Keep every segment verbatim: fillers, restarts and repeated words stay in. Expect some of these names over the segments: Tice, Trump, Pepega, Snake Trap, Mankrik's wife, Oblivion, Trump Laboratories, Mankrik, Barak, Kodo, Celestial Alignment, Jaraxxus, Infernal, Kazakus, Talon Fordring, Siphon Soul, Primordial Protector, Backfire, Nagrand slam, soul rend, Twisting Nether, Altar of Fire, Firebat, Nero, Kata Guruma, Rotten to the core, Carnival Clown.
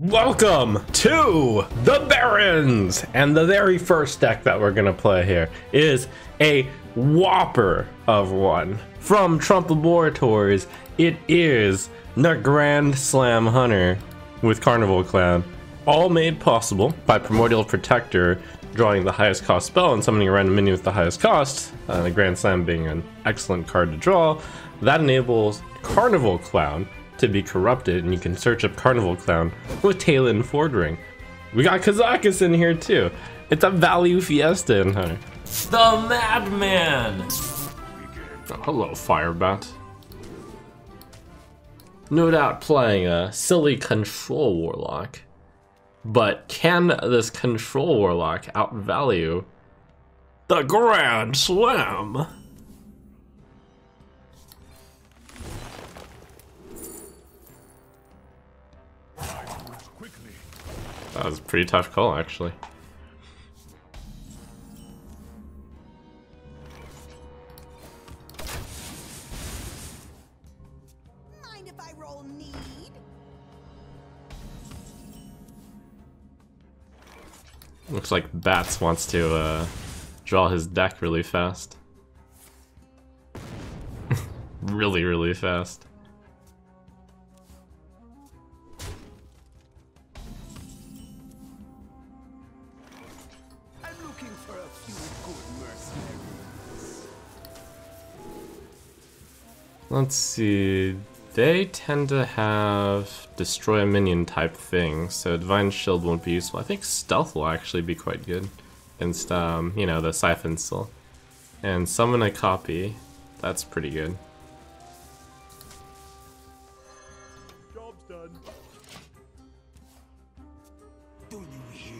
Welcome to the Barons, and the very first deck that we're gonna play here is a whopper of one from Trump Laboratories. It is Nagrand Slam Hunter with Carnival Clown, all made possible by Primordial Protector drawing the highest cost spell and summoning a random minion with the highest cost. Uh, the Grand Slam being an excellent card to draw that enables Carnival Clown to be corrupted, and you can search up Carnival Clown with Talon Fordring. We got Kazakus in here too. It's a value fiesta in here. The Madman! Oh, hello, Firebat. No doubt playing a silly Control Warlock, but can this Control Warlock outvalue the Grand Slam? That was a pretty tough call, actually. Mind if I roll need? Looks like Bats wants to uh, draw his deck really fast. really, really fast. Let's see, they tend to have destroy a minion type thing, so Divine Shield won't be useful. I think Stealth will actually be quite good against, um, you know, the Siphon Soul. And Summon a Copy, that's pretty good. Job's done. Do you hear?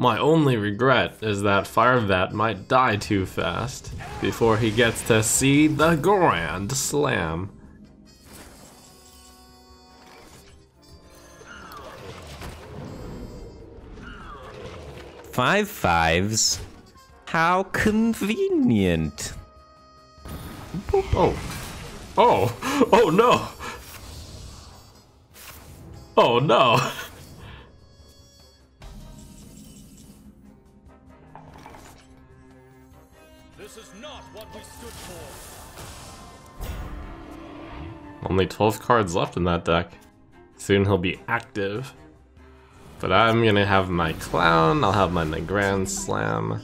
My only regret is that Firebat might die too fast before he gets to see the Grand Slam. Five fives? How convenient. Oh. Oh. Oh no. Oh no. Only twelve cards left in that deck. Soon he'll be active. But I'm gonna have my Clown, I'll have my Nagrand Slam.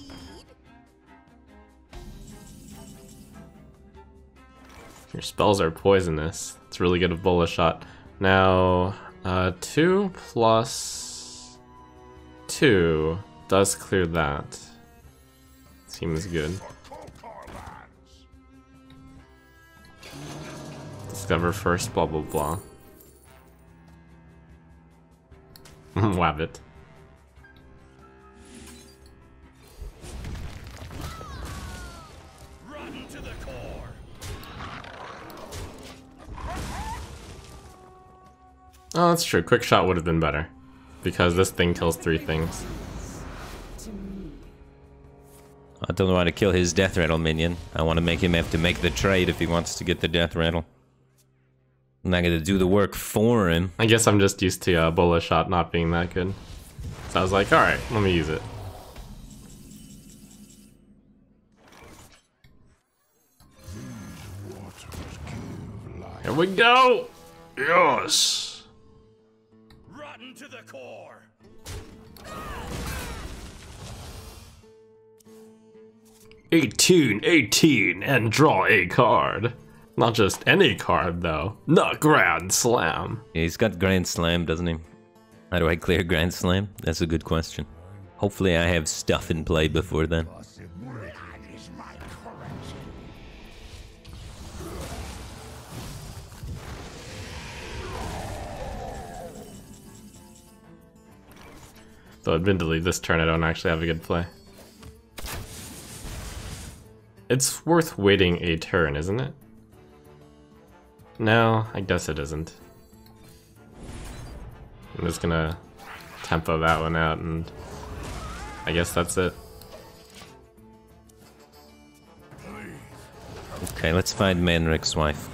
Your spells are poisonous. It's really good at Bola Shot. Now, uh, two plus two does clear that. Seems good. Discover first, blah blah blah. Wabbit. Rotten to the core. Oh, that's true. Quick Shot would have been better, because this thing kills three things. I don't want to kill his death rattle minion. I want to make him have to make the trade if he wants to get the death rattle. I'm not gonna do the work for him. I guess I'm just used to uh, Bola Shot not being that good. So I was like, alright, let me use it. Here we go! Yes! Rotten to the core! eighteen, eighteen, and draw a card. Not just any card, though. Not Grand Slam. Yeah, he's got Grand Slam, doesn't he? How do I clear Grand Slam? That's a good question. Hopefully I have stuff in play before then. Though admittedly, this turn I don't actually have a good play. It's worth waiting a turn, isn't it? No, I guess it isn't. I'm just gonna tempo that one out, and I guess that's it. Okay, let's find Mankrik's wife.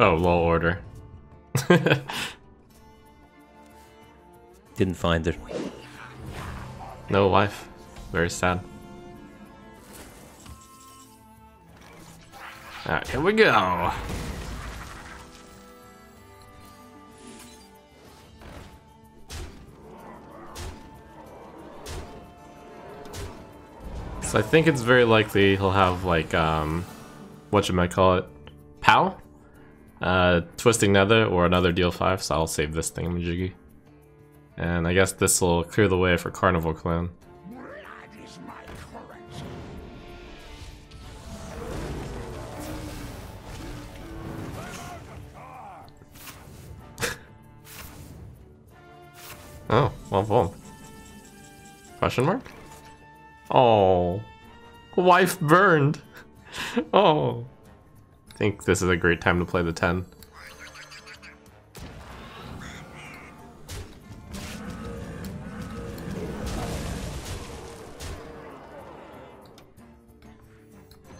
Oh, low order. Didn't find her. No life. Very sad. Alright, here we go! So I think it's very likely he'll have, like, um... whatchamacallit? Pow? Uh, Twisting Nether or another deal five, so I'll save this thingamajiggy. And I guess this will clear the way for Carnival Clown. Oh, well, boom. Question mark? Oh. Wife burned! Oh. I think this is a great time to play the ten.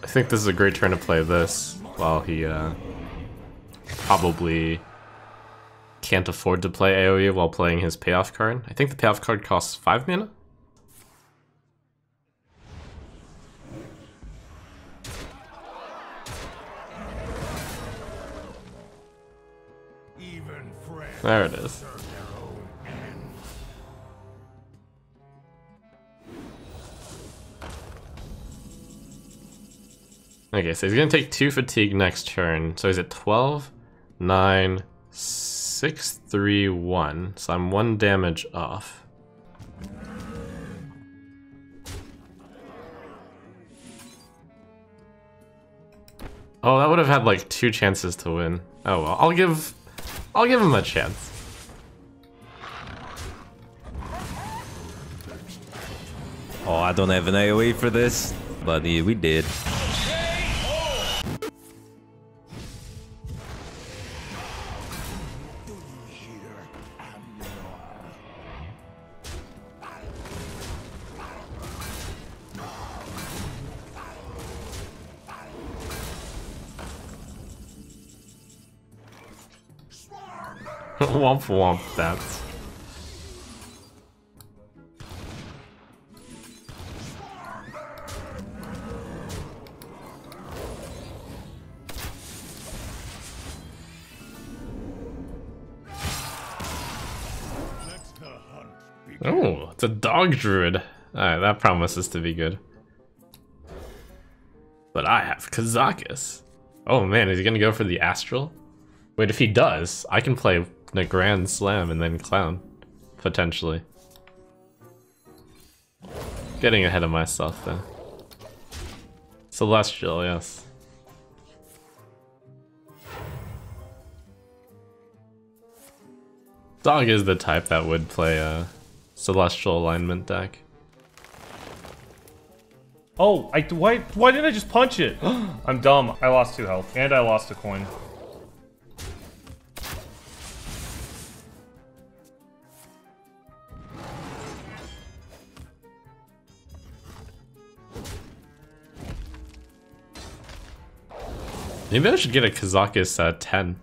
I think this is a great turn to play this while he uh, probably can't afford to play AoE while playing his payoff card. I think the payoff card costs five mana? Even there it is. Okay, so he's gonna take two fatigue next turn. So he's at twelve, nine, six, three, one, so I'm one damage off. Oh, that would have had like two chances to win. Oh well, I'll give I'll give him a chance. Oh, I don't have an AoE for this, but yeah, we did. Womp womp that. Oh, it's a dog druid. Alright, that promises to be good. But I have Kazakus. Oh man, is he gonna go for the astral? Wait, if he does, I can play Nagrand Slam and then Clown, potentially. Getting ahead of myself, though. Celestial, yes. Dog is the type that would play a Celestial Alignment deck. Oh, I why why didn't I just punch it? I'm dumb. I lost two health and I lost a coin. Maybe I should get a Kazakus uh, ten.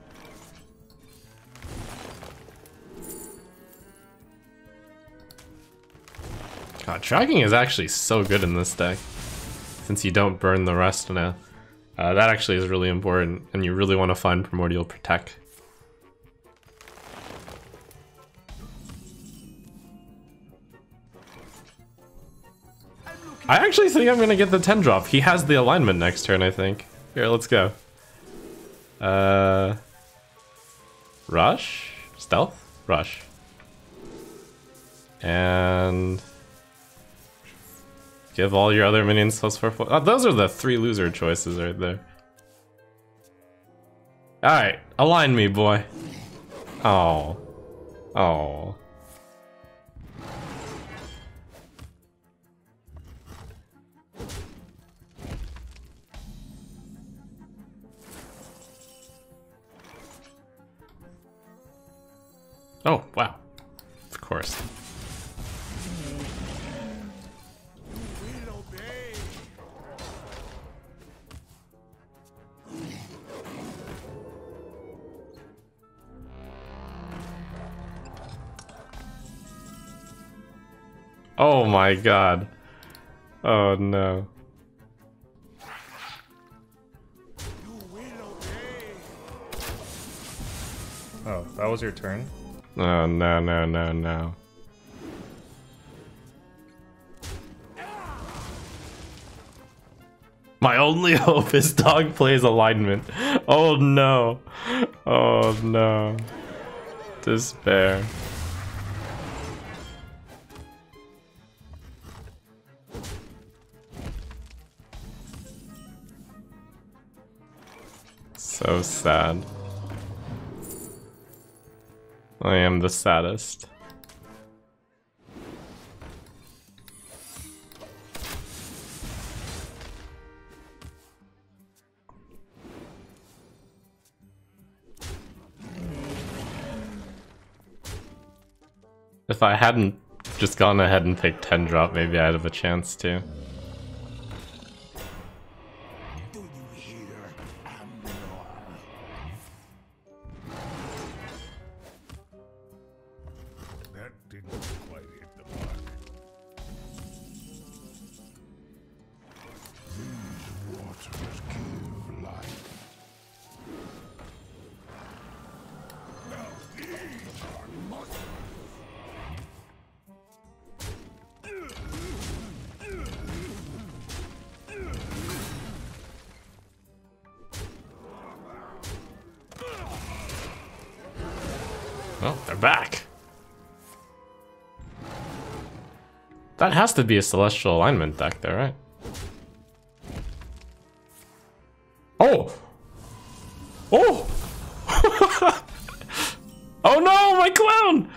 God, tracking is actually so good in this deck, since you don't burn the rest now. Uh, that actually is really important, and you really want to find Primordial Protect. I actually think I'm going to get the ten drop. He has the alignment next turn, I think. Here, let's go. Uh, rush, stealth, rush, and give all your other minions plus four. four. Oh, those are the three loser choices right there. All right, align me, boy. Oh, oh. Oh, wow. Of course. Oh my god. Oh no. Oh, that was your turn? Oh, no, no, no, no. My only hope is dog plays alignment. Oh, no. Oh, no. Despair. So sad. I am the saddest. If I hadn't just gone ahead and picked ten drop, maybe I'd have a chance to. That has to be a Celestial Alignment deck there, right? Oh! Oh! Oh no, my clown!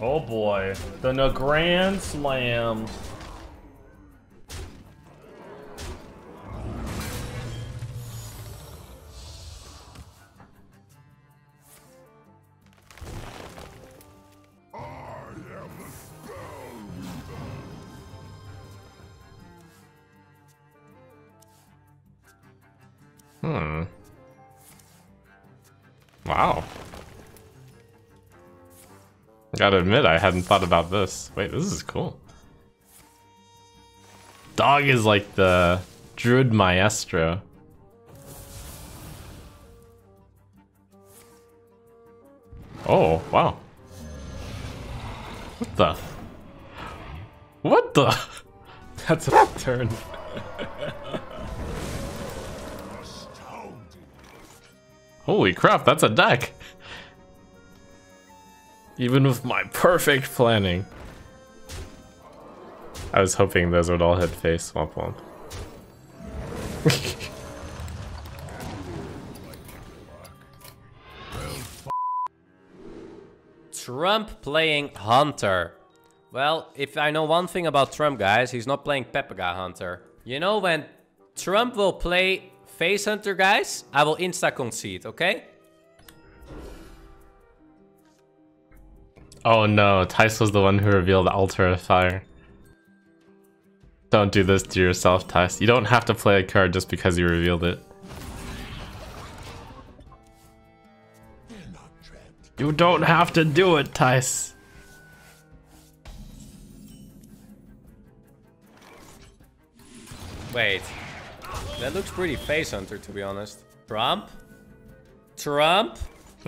Oh boy, the Nagrand slam. Hmm. Wow. Gotta admit, I hadn't thought about this. Wait, this is cool. Dog is like the Druid Maestro. Oh, wow. What the? What the? That's a turn. Holy crap, that's a deck! Even with my perfect planning. I was hoping those would all hit face, Swamp Womp. Trump playing Hunter. Well, if I know one thing about Trump, guys, he's not playing Pepega Hunter. You know, when Trump will play Face Hunter, guys, I will insta-concede, okay? Oh no, Tice was the one who revealed Altar of Fire. Don't do this to yourself, Tice. You don't have to play a card just because you revealed it. You don't have to do it, Tice. Wait. That looks pretty face hunter, to be honest. Trump? Trump?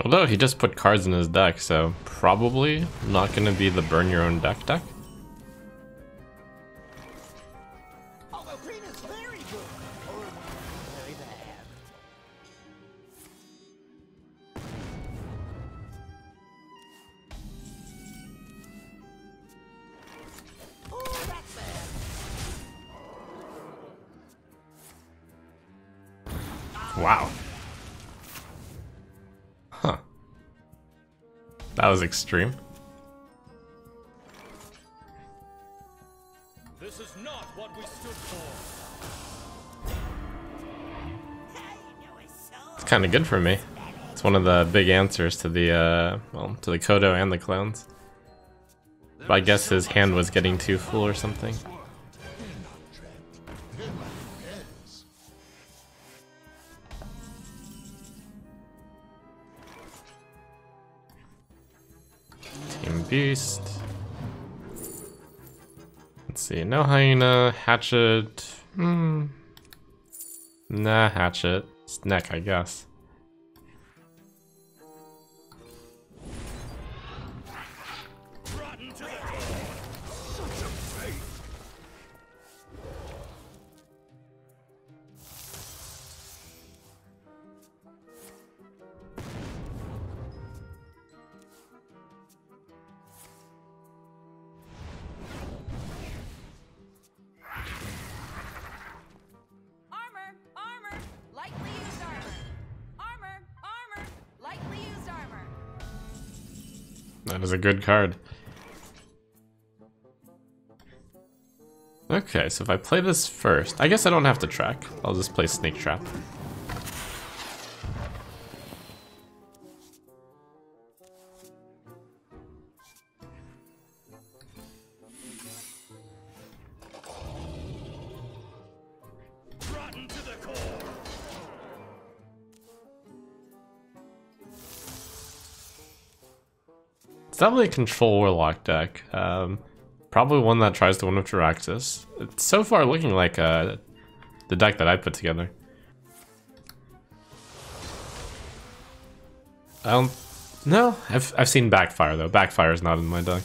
Although he just put cards in his deck, so probably not gonna be the burn your own deck deck. Although green is very good, or very bad. Oh, that's bad. Wow. Huh. That was extreme. This is not what we stood for. It's kind of good for me. It's one of the big answers to the uh, well, to the Kodo and the clowns. But I guess his hand was getting too full or something. beast. Let's see, no hyena, hatchet, hmm. Nah, hatchet. It's neck, I guess. That is a good card. Okay, so if I play this first, I guess I don't have to track. I'll just play Snake Trap. Rotten to the core. It's definitely a control warlock deck, um, probably one that tries to win with Jaraxxus. It's so far looking like uh, the deck that I put together. I don't, no, I've, I've seen Backfire though. Backfire is not in my deck.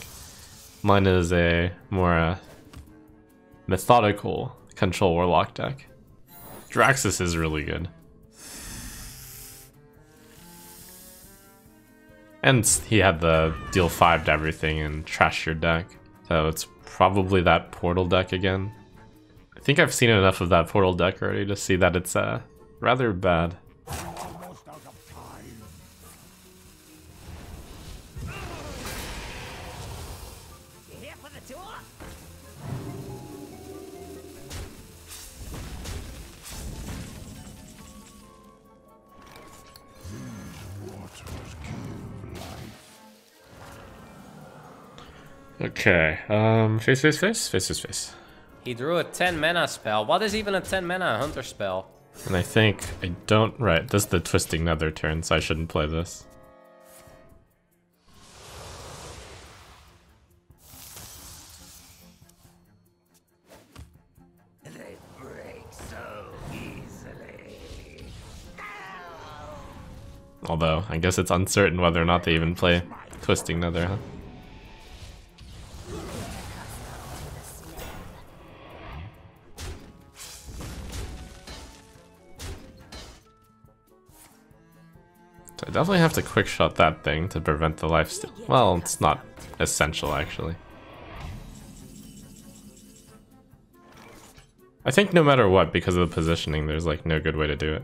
Mine is a more uh, methodical control warlock deck. Jaraxxus is really good. And he had the deal five to everything and trash your deck. So it's probably that portal deck again. I think I've seen enough of that portal deck already to see that it's uh, rather bad. Okay, um, face, face, face, face, face, face. He drew a ten mana spell. What is even a ten mana hunter spell? And I think I don't, right, this is the Twisting Nether turn, so I shouldn't play this. They break so easily. Although, I guess it's uncertain whether or not they even play Twisting Nether, huh? Definitely have to quickshot that thing to prevent the life steal. Well, it's not essential actually. I think no matter what, because of the positioning, there's like no good way to do it.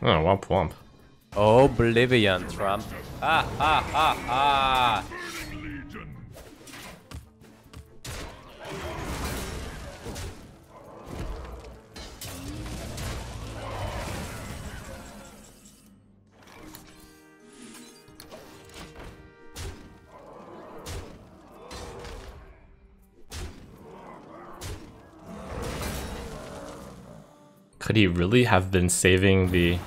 Oh, womp womp. Oblivion, Trump. Ha ha ha ha! Could he really have been saving the...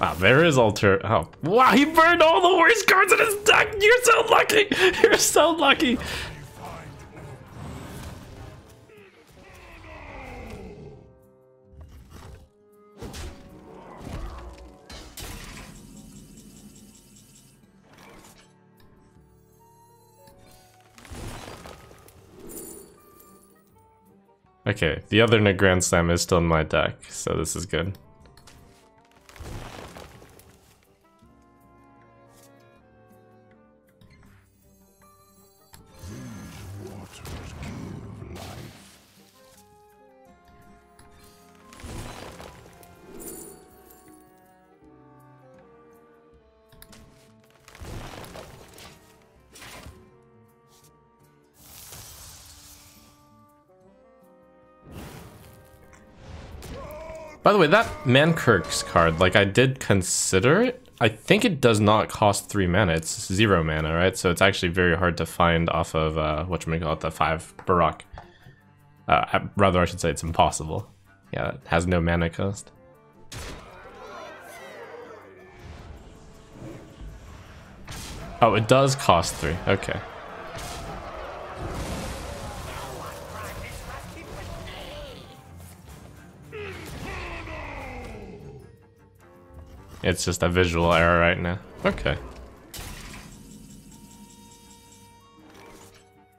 Ah, there is Altar. Oh, wow, he burned all the worst cards in his deck! You're so lucky! You're so lucky! Okay, the other Nagrand Slam is still in my deck, so this is good. By the way, that Mankrik's card, like I did consider it. I think it does not cost three mana. It's zero mana, right? So it's actually very hard to find off of uh, whatchamacallit, the five Barak. Uh, rather, I should say it's impossible. Yeah, it has no mana cost. Oh, it does cost three. Okay. It's just a visual error right now. Okay.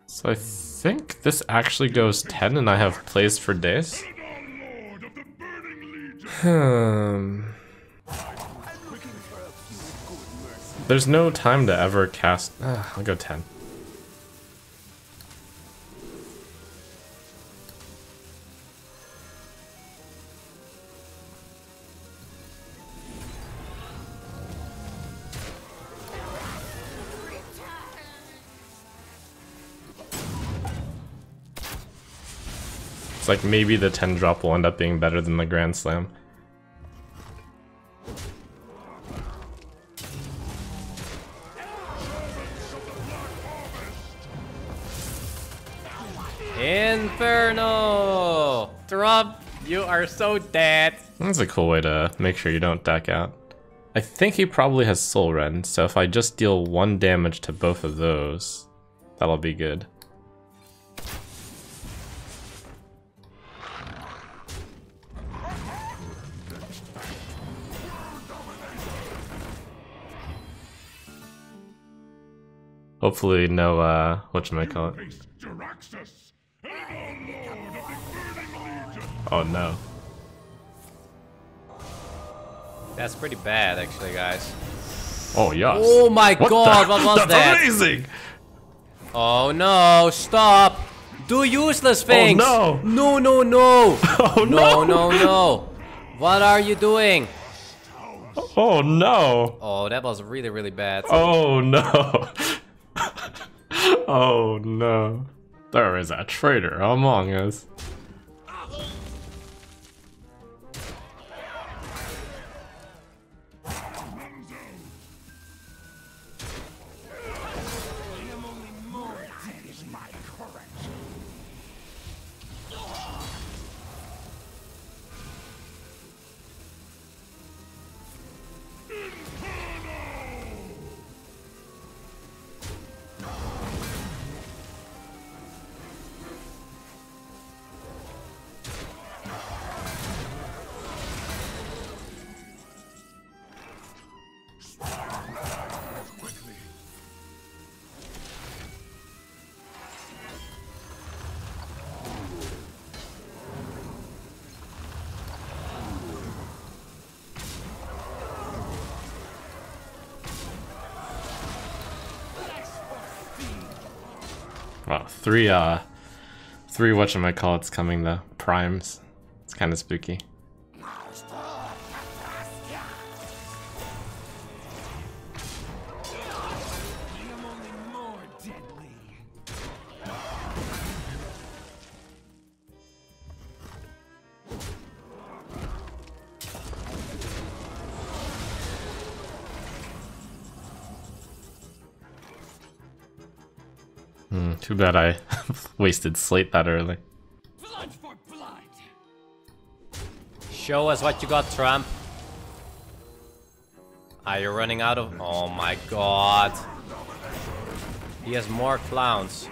So I think this actually goes ten and I have plays for days. Hmm. There's no time to ever cast. Uh, I'll go ten. It's like maybe the ten drop will end up being better than the Grand Slam. Infernal! Trump, you are so dead. That's a cool way to make sure you don't deck out. I think he probably has soul rend, so if I just deal one damage to both of those, that'll be good. Hopefully no, uh, whatchamacallit. Oh no. That's pretty bad actually, guys. Oh yes. Oh my what god, the? What was That's that? That's amazing! Oh no, stop! Do useless things! Oh no! No, no, no! Oh no! No, no, no! What are you doing? Oh no! Oh, that was really, really bad. Oh no! Oh no. There is a traitor among us. Wow, three, uh, three whatchamacallits coming, the primes. It's kind of spooky. Too bad I wasted slate that early. Blood for blood. Show us what you got, Trump. Are you running out of... Oh my god. He has more clowns.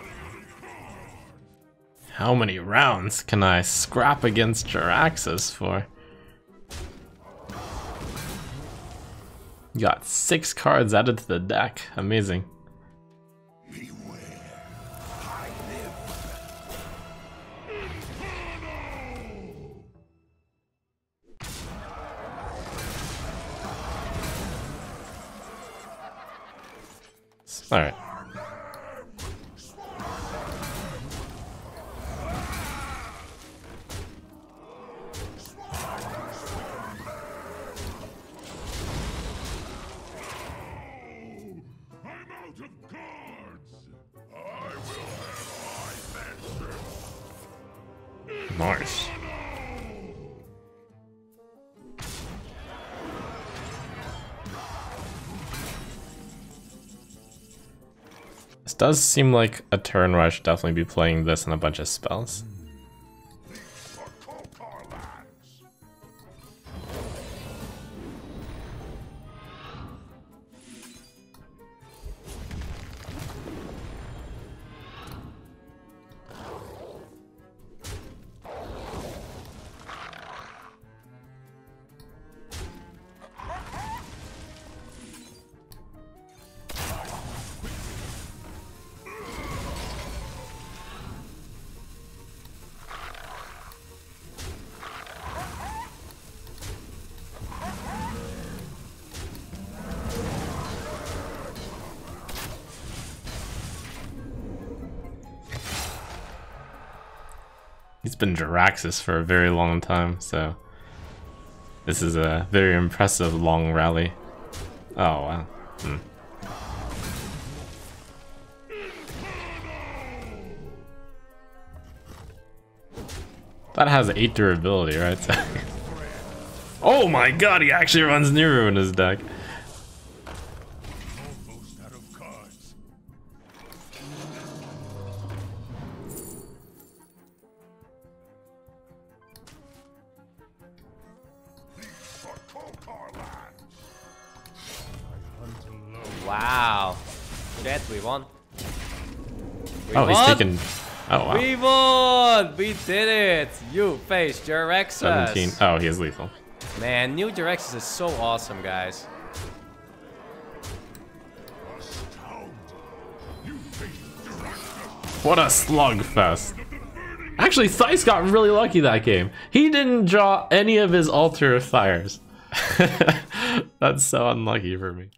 How many rounds can I scrap against Jaraxxus for? You got six cards added to the deck. Amazing. All right. Nice. does seem like a turn where I should definitely be playing this and a bunch of spells. He's been Jaraxxus for a very long time, so this is a very impressive long rally. Oh wow. Hmm. That has eight durability, right? Oh my god, he actually runs Nero in his deck. Oh, he's taking. Oh, wow. We won! We did it! You face Jaraxxus! seventeen. Oh, he is lethal. Man, new Jaraxxus is so awesome, guys. What a slugfest. Actually, Thice got really lucky that game. He didn't draw any of his Altar of Fires. That's so unlucky for me.